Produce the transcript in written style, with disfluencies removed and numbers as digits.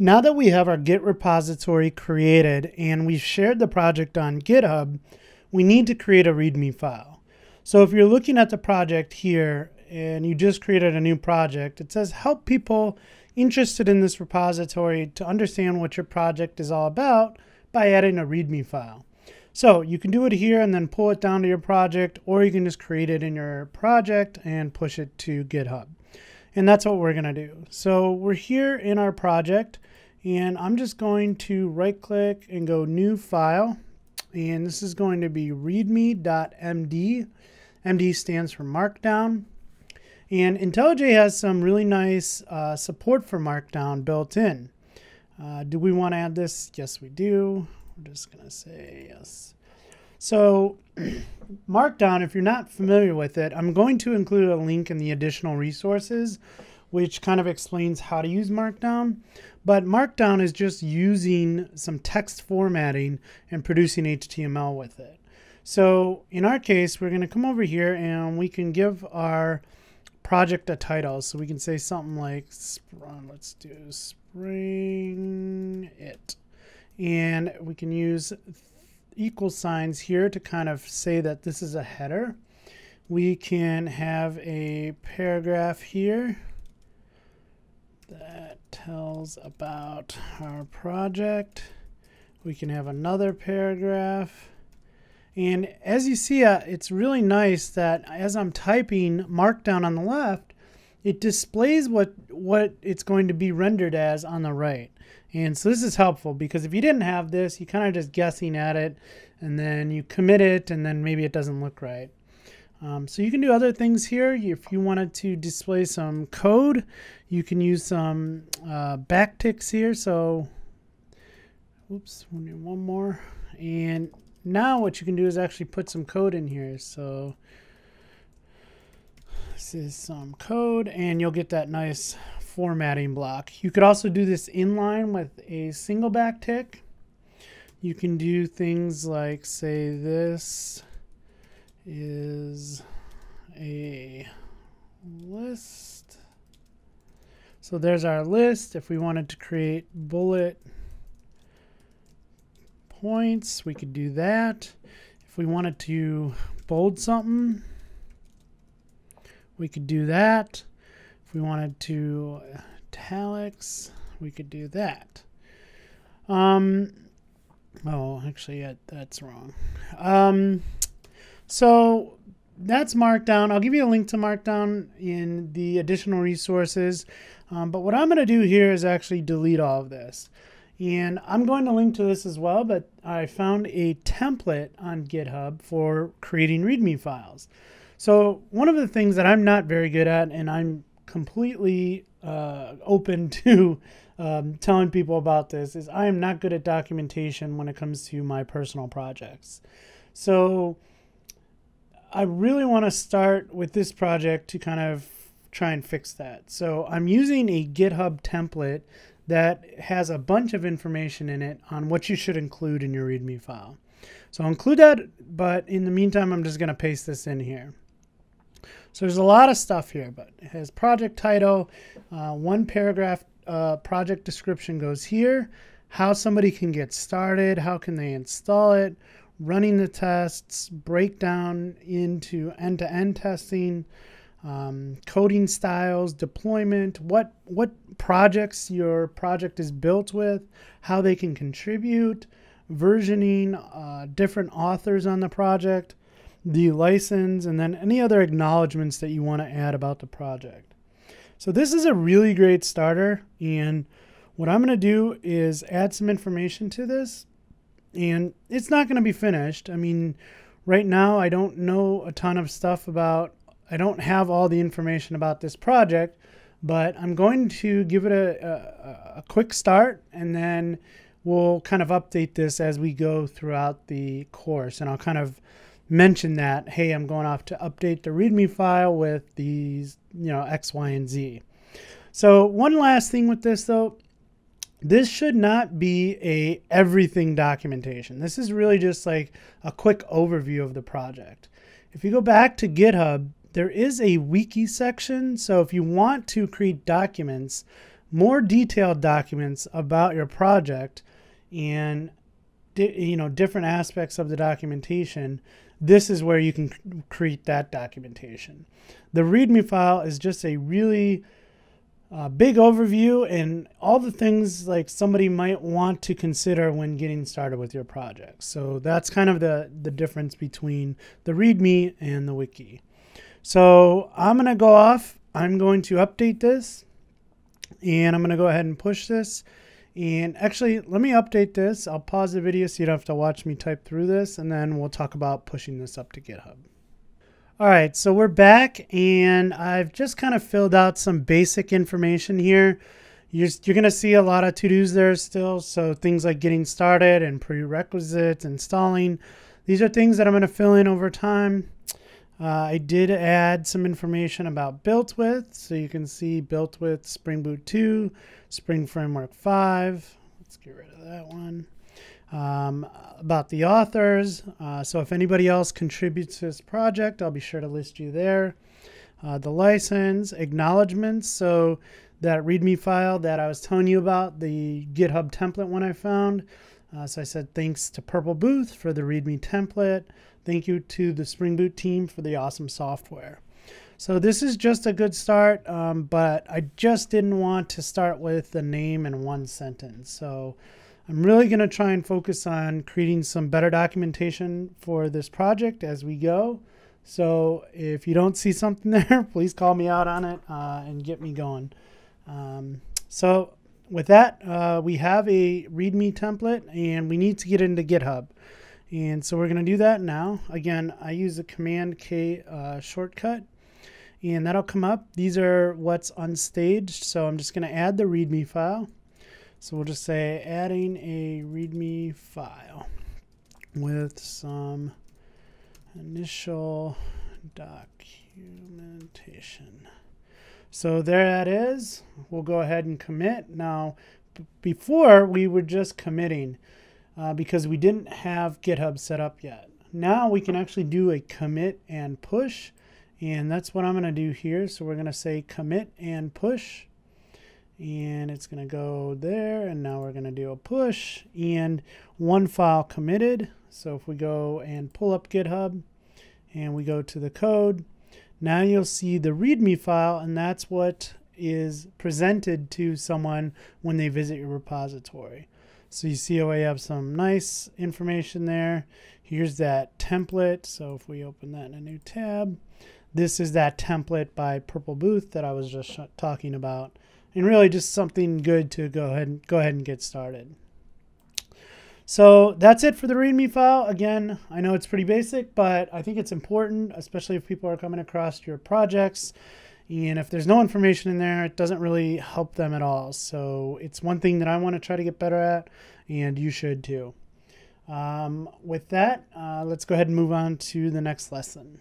Now that we have our Git repository created and we've shared the project on GitHub, we need to create a README file. So if you're looking at the project here and you just created a new project, it says help people interested in this repository to understand what your project is all about by adding a README file. So you can do it here and then pull it down to your project, or you can just create it in your project and push it to GitHub. And that's what we're going to do. So we're here in our project, and I'm just going to right click and go new file, and this is going to be readme.md. MD stands for Markdown, and IntelliJ has some really nice support for Markdown built in. Do we want to add this? Yes, we do. We're just going to say yes. So Markdown, if you're not familiar with it, I'm going to include a link in the additional resources, which kind of explains how to use Markdown. But Markdown is just using some text formatting and producing HTML with it. So in our case, we're going to come over here and we can give our project a title. So we can say something like, let's do Spring It. And we can use equal signs here to kind of say that this is a header. We can have a paragraph here that tells about our project. We can have another paragraph. And as you see, it's really nice that as I'm typing Markdown on the left, it displays what it's going to be rendered as on the right. And so this is helpful, because if you didn't have this, you're kind of just guessing at it, and then you commit it, and then maybe it doesn't look right. So you can do other things here. If you wanted to display some code, you can use some backticks here. So, oops, we need one more. And now what you can do is actually put some code in here. So this is some code, and you'll get that nice formatting block. You could also do this inline with a single backtick. You can do things like, say, this is a list. So there's our list. If we wanted to create bullet points, we could do that. If we wanted to bold something, we could do that. If we wanted to italics, we could do that. Oh, actually, yeah, that's wrong. So that's Markdown. I'll give you a link to Markdown in the additional resources. But what I'm going to do here is actually delete all of this. And I'm going to link to this as well, but I found a template on GitHub for creating README files. So one of the things that I'm not very good at, and I'm completely open to telling people about this, is I am not good at documentation when it comes to my personal projects. So I really want to start with this project to kind of try and fix that. So I'm using a GitHub template that has a bunch of information in it on what you should include in your README file. So I'll include that, but in the meantime, I'm just going to paste this in here. So there's a lot of stuff here, but it has project title, one paragraph project description goes here, how somebody can get started, how can they install it, running the tests, breakdown into end-to-end testing, coding styles, deployment, what projects your project is built with, how they can contribute, versioning, different authors on the project, the license, and then any other acknowledgments that you want to add about the project. So this is a really great starter, and what I'm going to do is add some information to this, and it's not going to be finished. I mean, right now I don't know a ton of stuff about, I don't have all the information about this project, but I'm going to give it a quick start, and then we'll kind of update this as we go throughout the course, and I'll kind of mention that, hey, I'm going off to update the README file with these, you know, X, Y, and Z. So one last thing with this, though, this should not be a everything documentation. This is really just like a quick overview of the project. If you go back to GitHub, there is a wiki section. So if you want to create documents, more detailed documents about your project and different aspects of the documentation, this is where you can create that documentation. The README file is just a really big overview and all the things like somebody might want to consider when getting started with your project. So that's kind of the difference between the README and the wiki. So I'm going to go off, I'm going to update this, and I'm going to go ahead and push this. And actually, let me update this. I'll pause the video so you don't have to watch me type through this, and then we'll talk about pushing this up to GitHub. All right, so we're back, and I've just kind of filled out some basic information here. You're going to see a lot of to-dos there still, so things like getting started and prerequisites, installing. These are things that I'm going to fill in over time. I did add some information about built with, so you can see built with Spring Boot 2, Spring Framework 5. Let's get rid of that one. About the authors, so if anybody else contributes to this project, I'll be sure to list you there. The license, acknowledgements, so that README file that I was telling you about, the GitHub template one I found. So I said thanks to Purple Booth for the README template. Thank you to the Spring Boot team for the awesome software. So this is just a good start, but I just didn't want to start with the name in one sentence. So I'm really going to try and focus on creating some better documentation for this project as we go. So if you don't see something there, please call me out on it and get me going. So with that, we have a README template and we need to get into GitHub. And so we're going to do that now. Again, I use the Command K shortcut and that'll come up. These are what's unstaged. So I'm just going to add the README file. So we'll just say adding a README file with some initial documentation. So there that is. We'll go ahead and commit. Now, before we were just committing because we didn't have GitHub set up yet. Now we can actually do a commit and push, and that's what I'm going to do here. So we're going to say commit and push. And it's going to go there, and now we're going to do a push and one file committed. So if we go and pull up GitHub and we go to the code, now you'll see the README file, and that's what is presented to someone when they visit your repository. So you see how I have some nice information there. Here's that template. So if we open that in a new tab, this is that template by Purple Booth that I was just talking about. And really just something good to go ahead and get started. So that's it for the README file. Again, I know it's pretty basic, but I think it's important, especially if people are coming across your projects. And if there's no information in there, it doesn't really help them at all. So it's one thing that I want to try to get better at, and you should too. With that, let's go ahead and move on to the next lesson.